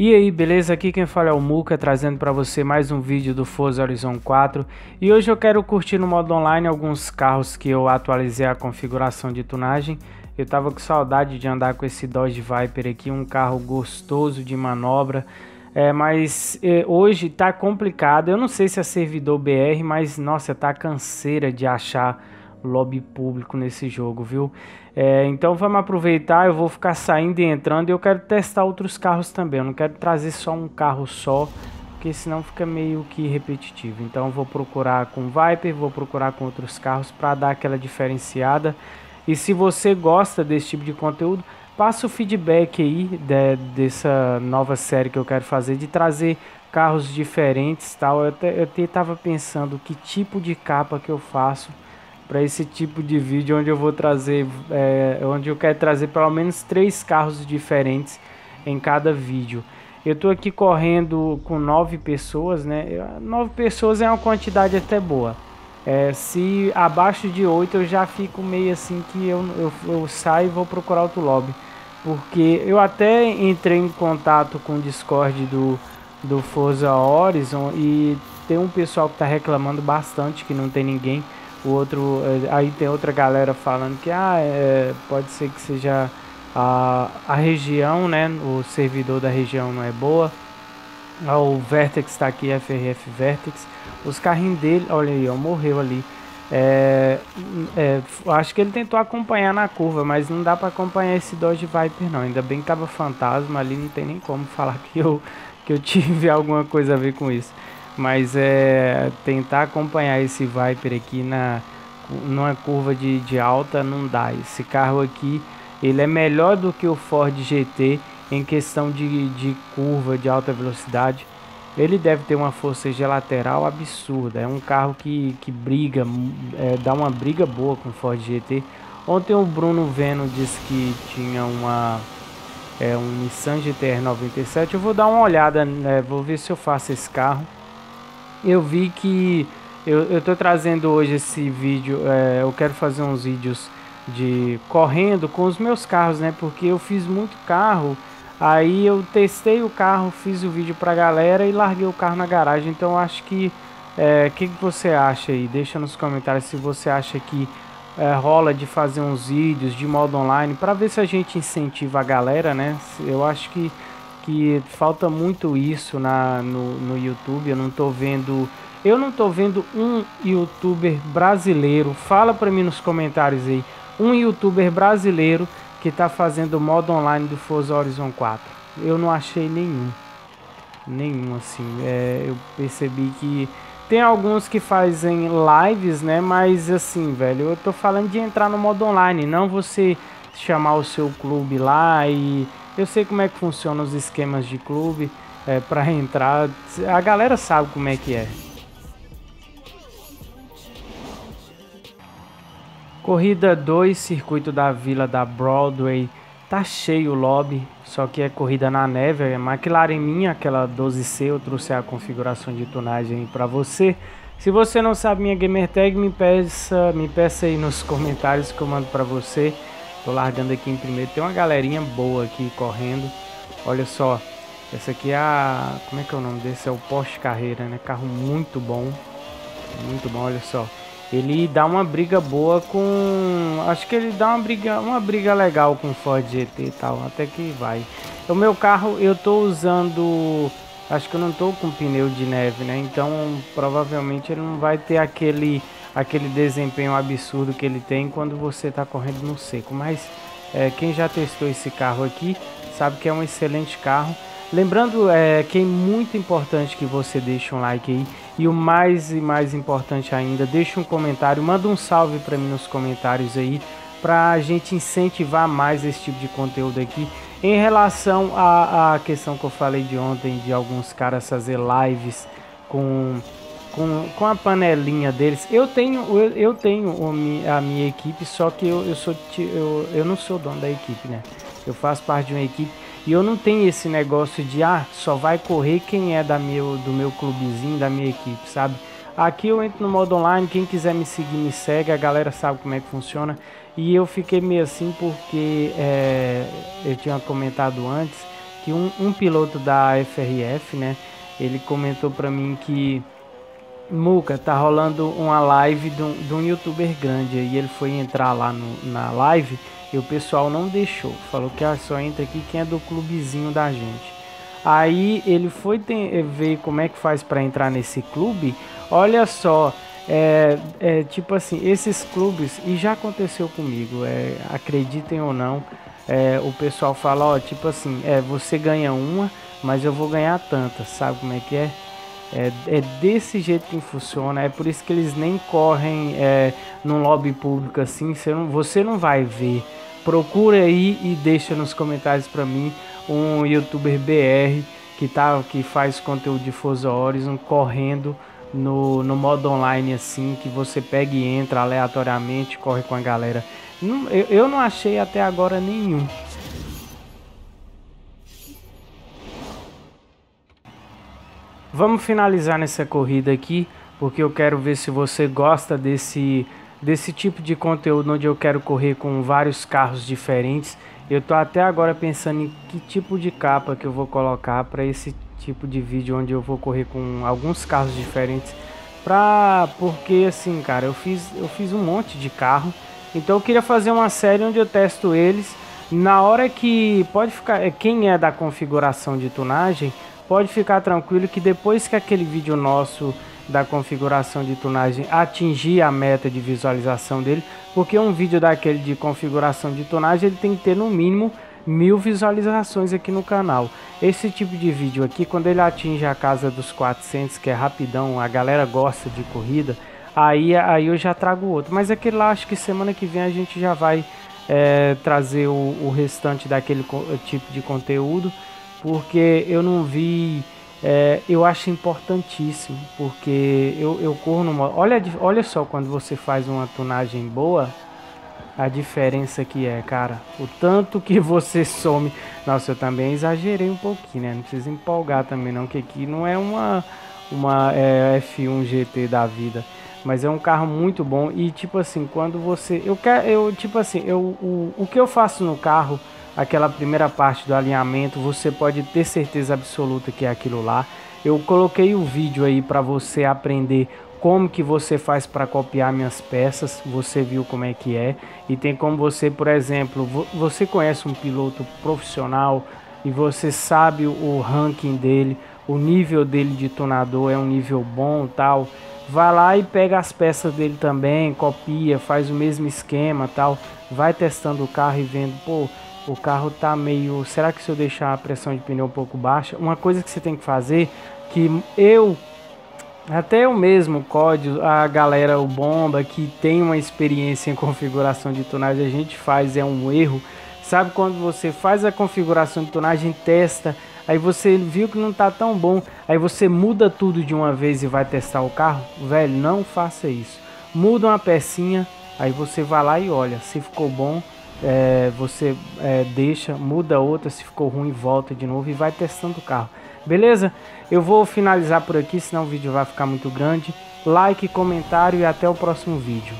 E aí, beleza? Aqui quem fala é o Muca, trazendo para você mais um vídeo do Forza Horizon 4. E hoje eu quero curtir no modo online alguns carros que eu atualizei a configuração de tunagem. Eu tava com saudade de andar com esse Dodge Viper aqui, um carro gostoso de manobra. Mas hoje tá complicado, eu não sei se é servidor BR, mas nossa, tá canseira de achar lobby público nesse jogo, viu? Então vamos aproveitar, eu vou ficar saindo e entrando e eu quero testar outros carros também. Eu não quero trazer só um carro só, porque senão fica meio que repetitivo. Então eu vou procurar com Viper, vou procurar com outros carros para dar aquela diferenciada. E se você gosta desse tipo de conteúdo, passa o feedback aí dessa nova série que eu quero fazer, de trazer carros diferentes, tal. Eu até tava pensando que tipo de capa que eu faço para esse tipo de vídeo, onde eu vou trazer, onde eu quero trazer pelo menos 3 carros diferentes em cada vídeo. Eu tô aqui correndo com 9 pessoas, né? 9 pessoas é uma quantidade até boa. Se abaixo de 8 eu já fico meio assim que eu saio e vou procurar outro lobby. Porque eu até entrei em contato com o Discord do Forza Horizon e tem um pessoal que tá reclamando bastante que não tem ninguém. O outro, aí tem outra galera falando que pode ser que seja a região, né? O servidor da região não é boa. O Vertex tá aqui, FRF Vertex. Os carrinhos dele, olha aí, ó, morreu ali. Acho que ele tentou acompanhar na curva, mas não dá pra acompanhar esse Dodge Viper não. Ainda bem que tava fantasma ali, não tem nem como falar que eu tive alguma coisa a ver com isso. Mas tentar acompanhar esse Viper aqui numa curva de alta não dá. Esse carro aqui, ele é melhor do que o Ford GT em questão de curva de alta velocidade. Ele deve ter uma força de lateral absurda. É um carro que briga, dá uma briga boa com o Ford GT. Ontem o Bruno Veno disse que tinha um Nissan GT-R 97. Eu vou dar uma olhada, vou ver se eu faço esse carro. Eu vi que eu tô trazendo hoje esse vídeo, eu quero fazer uns vídeos de correndo com os meus carros, né? Porque eu fiz muito carro, aí eu testei o carro, fiz o vídeo pra galera e larguei o carro na garagem. Então eu acho que, que você acha aí? Deixa nos comentários se você acha que rola de fazer uns vídeos de modo online, pra ver se a gente incentiva a galera, né? Eu acho que falta muito isso no YouTube. Eu não tô vendo um youtuber brasileiro, fala pra mim nos comentários aí, um youtuber brasileiro que tá fazendo modo online do Forza Horizon 4. Eu não achei nenhum assim. Eu percebi que tem alguns que fazem lives, né, mas assim, velho, eu tô falando de entrar no modo online, não você chamar o seu clube lá e... Eu sei como é que funcionam os esquemas de clube, para entrar, a galera sabe como é que é. Corrida 2, circuito da Vila da Broadway, tá cheio o lobby, só que é corrida na neve. É McLaren minha, aquela 12C, eu trouxe a configuração de tunagem para você. Se você não sabe minha gamertag, me peça aí nos comentários que eu mando para você. Tô largando aqui em primeiro, tem uma galerinha boa aqui correndo. Olha só, essa aqui é como é que é o nome desse? É o Porsche Carrera, né? Carro muito bom, muito bom. Olha só, ele dá uma briga boa com... Acho que ele dá uma briga legal com o Ford GT e tal, até que vai. O meu carro eu tô usando... Acho que eu não tô com pneu de neve, né? Então provavelmente ele não vai ter aquele desempenho absurdo que ele tem quando você está correndo no seco. Mas quem já testou esse carro aqui sabe que é um excelente carro. Lembrando que é muito importante que você deixe um like aí. E o mais importante ainda, deixe um comentário, manda um salve para mim nos comentários aí, para a gente incentivar mais esse tipo de conteúdo aqui. Em relação à questão que eu falei de ontem, de alguns caras fazer lives com a panelinha deles, eu tenho a minha equipe, só que eu não sou dono da equipe, né? Eu faço parte de uma equipe e eu não tenho esse negócio de só vai correr quem é do meu clubezinho, da minha equipe, sabe? Aqui eu entro no modo online, quem quiser me seguir, me segue, a galera sabe como é que funciona. E eu fiquei meio assim porque eu tinha comentado antes que um piloto da FRF, né, ele comentou pra mim que Muca, tá rolando uma live de um youtuber grande, e ele foi entrar lá na live e o pessoal não deixou, falou que só entra aqui quem é do clubezinho da gente. Aí ele foi ver como é que faz pra entrar nesse clube. Olha só, tipo assim, esses clubes, e já aconteceu comigo, acreditem ou não, o pessoal fala, ó, tipo assim, você ganha uma, mas eu vou ganhar tantas, sabe como é que é? É desse jeito que funciona. É por isso que eles nem correm num lobby público assim. Você não vai ver. Procura aí e deixa nos comentários pra mim um youtuber BR que faz conteúdo de Forza Horizon correndo no modo online assim, que você pega e entra aleatoriamente, corre com a galera. Eu não achei até agora nenhum. Vamos finalizar nessa corrida aqui, porque eu quero ver se você gosta desse tipo de conteúdo onde eu quero correr com vários carros diferentes. Eu tô até agora pensando em que tipo de capa que eu vou colocar para esse tipo de vídeo onde eu vou correr com alguns carros diferentes, porque assim, cara, eu fiz um monte de carro, então eu queria fazer uma série onde eu testo eles. Na hora que pode ficar, quem é da configuração de tunagem, pode ficar tranquilo que depois que aquele vídeo nosso da configuração de tunagem atingir a meta de visualização dele, porque um vídeo daquele de configuração de tunagem ele tem que ter no mínimo 1000 visualizações aqui no canal. Esse tipo de vídeo aqui, quando ele atinge a casa dos 400, que é rapidão, a galera gosta de corrida, aí eu já trago outro. Mas aquele lá, acho que semana que vem a gente já vai trazer o restante daquele tipo de conteúdo, porque eu não vi, eu acho importantíssimo, porque eu corro numa... Olha só, quando você faz uma tunagem boa, a diferença que é, cara, o tanto que você some. Nossa, eu também exagerei um pouquinho, né, não precisa empolgar também não, que aqui não é uma F1 GT da vida, mas é um carro muito bom. E tipo assim, quando você... o que eu faço no carro, aquela primeira parte do alinhamento, você pode ter certeza absoluta que é aquilo lá. Eu coloquei o vídeo aí para você aprender como que você faz para copiar minhas peças. Você viu como é que é. E tem como você, por exemplo, você conhece um piloto profissional e você sabe o ranking dele, o nível dele de tunador é um nível bom, tal. Vai lá e pega as peças dele também, copia, faz o mesmo esquema, tal. Vai testando o carro e vendo, pô, o carro tá meio... Será que se eu deixar a pressão de pneu um pouco baixa? Uma coisa que você tem que fazer, que até eu mesmo, código, a galera, o Bomba, que tem uma experiência em configuração de tunagem, a gente faz, é um erro. Sabe quando você faz a configuração de tunagem, testa, aí você viu que não tá tão bom, aí você muda tudo de uma vez e vai testar o carro? Velho, não faça isso. Muda uma pecinha, aí você vai lá e olha, se ficou bom, você deixa, muda outra, se ficou ruim volta de novo e vai testando o carro, beleza? Eu vou finalizar por aqui, senão o vídeo vai ficar muito grande. Like, comentário e até o próximo vídeo.